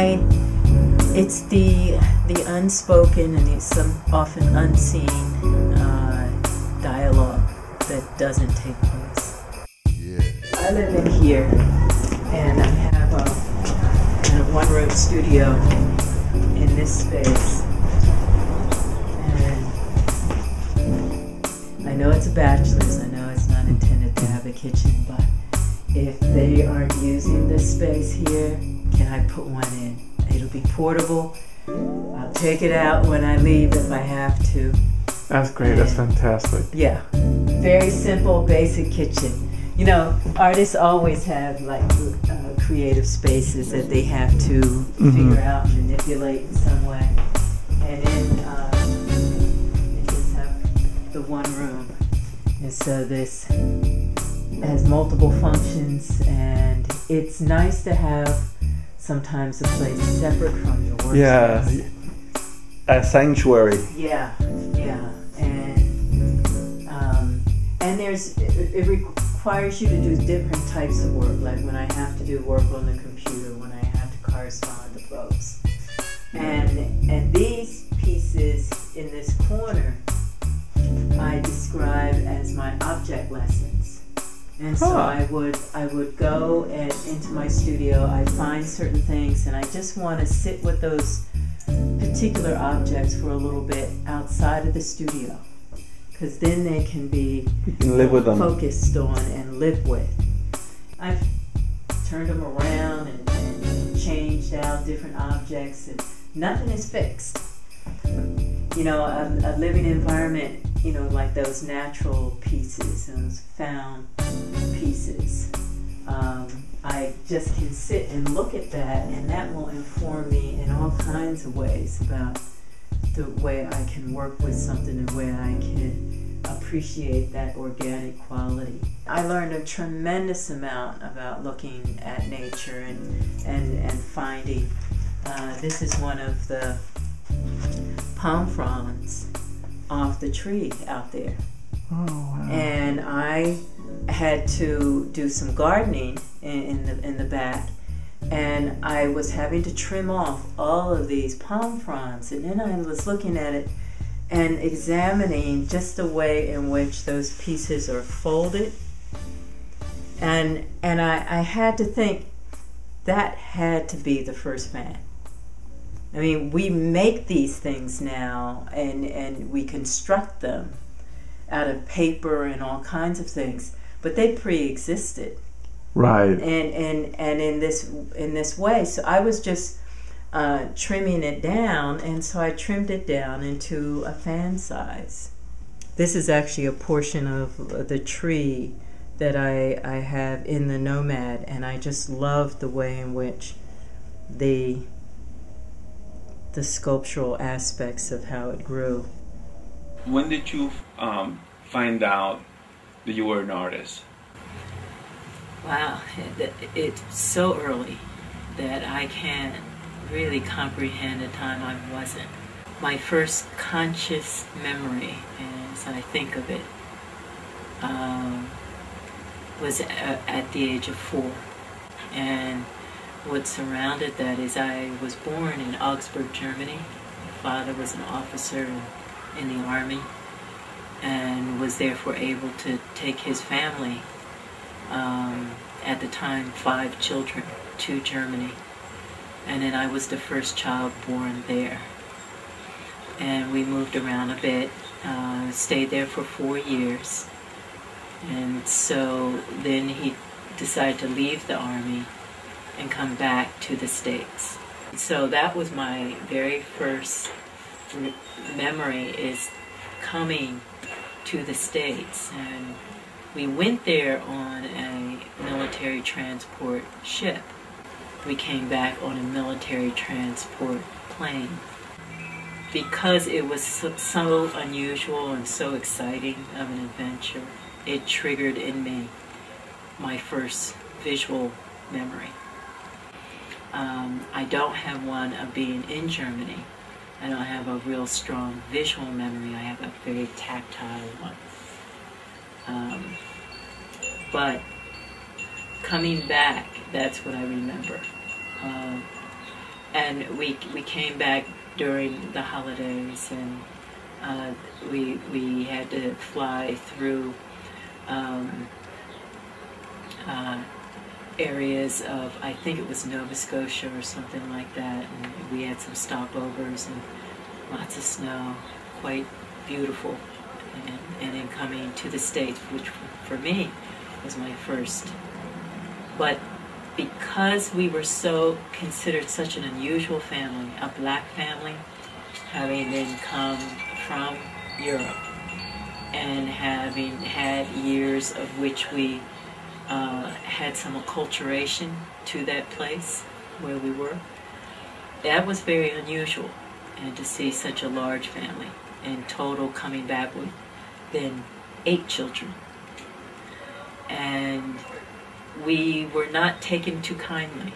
I, it's the unspoken and the often unseen dialogue that doesn't take place. Yeah. I live in here, and I have a one-room studio in this space. And I know it's a bachelor's. I know it's not intended to have a kitchen, but if they aren't using this space here, can I put one in? It'll be portable. I'll take it out when I leave if I have to. That's great. And that's fantastic. Yeah. Very simple, basic kitchen. You know, artists always have like creative spaces that they have to figure out and manipulate in some way. And then they just have the one room. And so this has multiple functions, and it's nice to have sometimes a place separate from your workspace. Yeah, a sanctuary. Yeah, yeah, and it requires you to do different types of work. Like when I have to do work on the computer, when I have to correspond to folks, and these pieces in this corner I describe as my object lessons. And so I would go into my studio, I'd find certain things, and I just want to sit with those particular objects for a little bit outside of the studio, because then they can be focused on and live with. I've turned them around and changed out different objects, and nothing is fixed. You know, a living environment, you know, like those natural pieces and those found pieces. I just can sit and look at that, and that will inform me in all kinds of ways about the way I can work with something, the way I can appreciate that organic quality. I learned a tremendous amount about looking at nature and finding. This is one of the palm fronds off the tree out there. Oh, wow. And I had to do some gardening in the back, and I was having to trim off all of these palm fronds, and then I was looking at it and examining just the way in which those pieces are folded, and I had to think, that had to be the first fan. I mean, we make these things now, and we construct them out of paper and all kinds of things, but they pre-existed, right? And in this way, so I was just trimming it down, and so I trimmed it down into a fan size. This is actually a portion of the tree that I have in the Nomad, and I just love the way in which the sculptural aspects of how it grew. When did you find out that you were an artist? Wow, it's so early that I can't really comprehend the time I wasn't. My first conscious memory, as I think of it, was at the age of 4. And what surrounded that is I was born in Augsburg, Germany. My father was an officer in the army and was therefore able to take his family, at the time 5 children, to Germany. And then I was the first child born there. And we moved around a bit, stayed there for 4 years. And so then he decided to leave the army and come back to the States. So that was my very first memory, is coming to the States. And we went there on a military transport ship. We came back on a military transport plane. Because it was so unusual and so exciting of an adventure, it triggered in me my first visual memory. I don't have one of being in Germany. I don't have a real strong visual memory. I have a very tactile one. But coming back, that's what I remember. and we came back during the holidays, and we had to fly through areas of, I think it was Nova Scotia or something like that, and we had some stopovers and lots of snow, quite beautiful, and then coming to the States, which for me was my first. But because we were so considered such an unusual family, a black family, having then come from Europe and having had years of which we had some acculturation to that place where we were, that was very unusual, and to see such a large family in total coming back with then 8 children. And we were not taken too kindly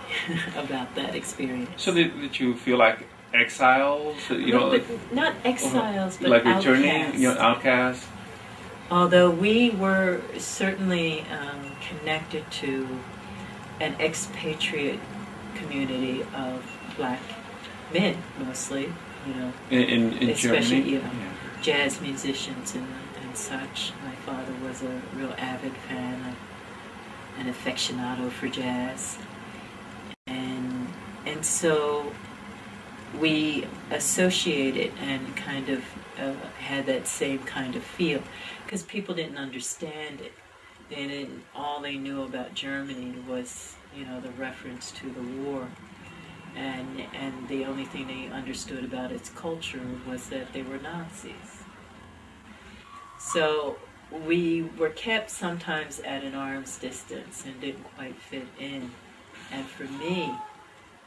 about that experience. So did you feel like exiles? You know, not exiles, but like returning, you know, outcasts? Although we were certainly connected to an expatriate community of black men, mostly, you know, in especially, Germany? You know, yeah. Jazz musicians and such. My father was a real avid fan of an aficionado for jazz, and so we associated and kind of had that same kind of feel, because people didn't understand it. They didn't, all they knew about Germany was, you know, the reference to the war, and the only thing they understood about its culture was that they were Nazis. So we were kept sometimes at an arm's distance and didn't quite fit in. And for me,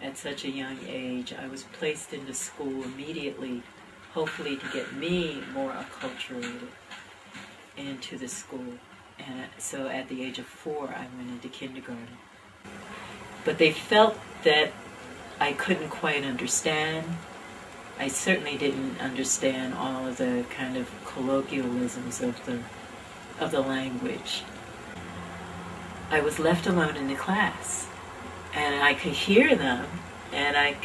at such a young age, I was placed into school immediately, hopefully to get me more acculturated into the school. And so at the age of 4, I went into kindergarten. But they felt that I couldn't quite understand. I certainly didn't understand all of the kind of colloquialisms of the language. I was left alone in the class, and I could hear them, and I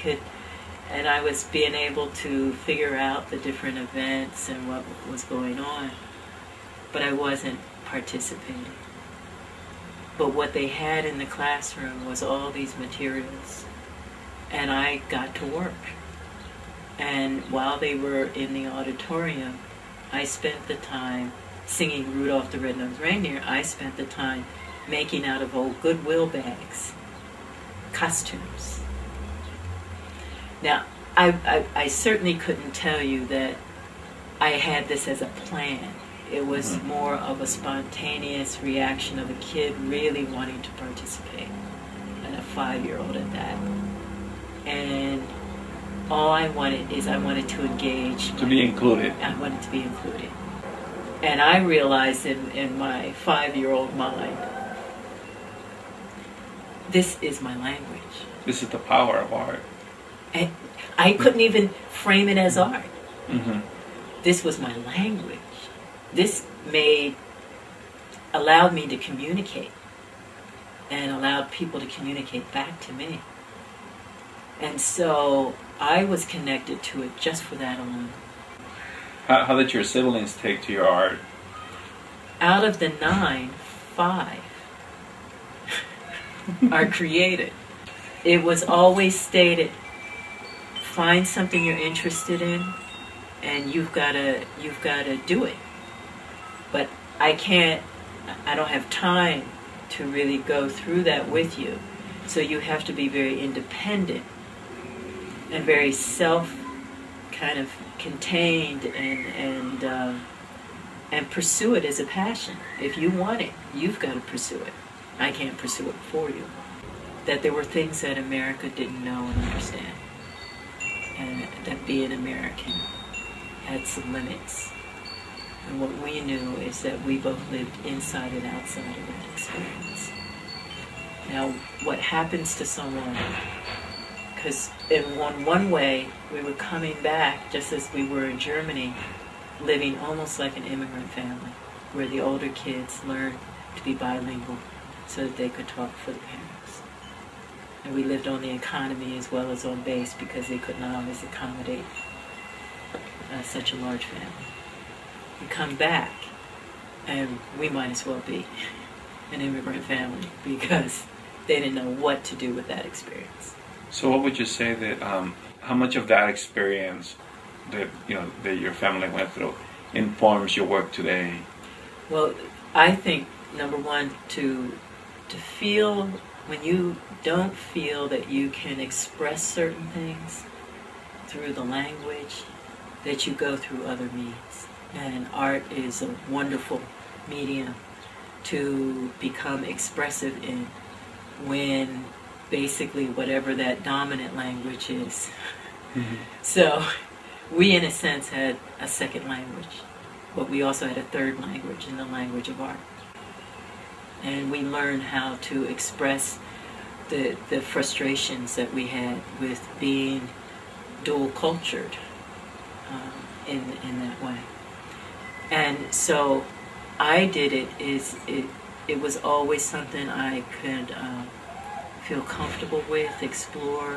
was being able to figure out the different events and what was going on, but I wasn't participating. But what they had in the classroom was all these materials, and I got to work. And while they were in the auditorium, I spent the time singing Rudolph the Red-Nosed Reindeer. I spent the time making out of old Goodwill bags costumes. Now, I certainly couldn't tell you that I had this as a plan. It was more of a spontaneous reaction of a kid really wanting to participate, and a 5-year-old at that. And all I wanted is, I wanted to engage. To be included. I wanted to be included. And I realized in my 5-year-old mind, this is my language. This is the power of art. And I couldn't even frame it as art. Mm-hmm. This was my language. This allowed me to communicate, and allowed people to communicate back to me. And so I was connected to it just for that alone. How did your siblings take to your art? Out of the 9, 5 are creative. It was always stated, find something you're interested in, and you've gotta do it. But I don't have time to really go through that with you. So you have to be very independent and very self kind of contained, and pursue it as a passion. If you want it, you've got to pursue it. I can't pursue it for you. That there were things that America didn't know and understand, and that being American had some limits. And what we knew is that we both lived inside and outside of that experience. Now, what happens to someone, because in one way, we were coming back, just as we were in Germany, living almost like an immigrant family, where the older kids learned to be bilingual so that they could talk for the parents. and we lived on the economy as well as on base because they could not always accommodate such a large family. We come back and we might as well be an immigrant family because they didn't know what to do with that experience. So what would you say that, how much of that experience that, you know, that your family went through informs your work today? Well, I think, number one, to feel, when you don't feel that you can express certain things through the language, that you go through other means. And art is a wonderful medium to become expressive in when basically whatever that dominant language is. Mm-hmm. So we, in a sense, had a second language, but we also had a third language in the language of art. And we learned how to express the frustrations that we had with being dual-cultured in that way. And so I did it, it was always something I could feel comfortable with, explore,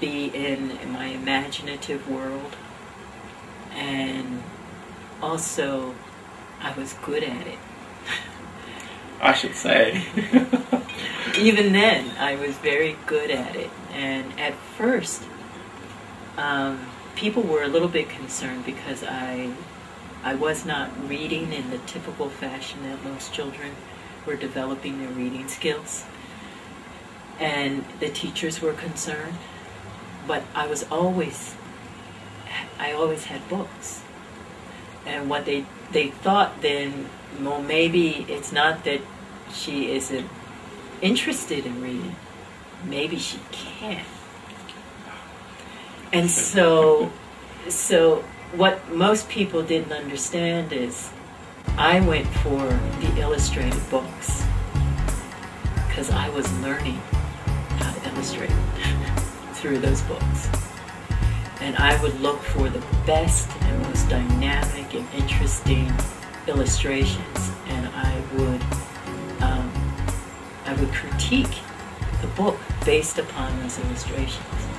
be in my imaginative world, and also I was good at it. I should say. Even then, I was very good at it. And at first, people were a little bit concerned because I was not reading in the typical fashion that most children were developing their reading skills. And the teachers were concerned. But I always had books. And what they thought then, well, maybe it's not that she isn't interested in reading. Maybe she can't. And so what most people didn't understand is I went for the illustrated books because I was learning how to illustrate through those books. And I would look for the best and most dynamic and interesting illustrations, and I would critique the book based upon those illustrations.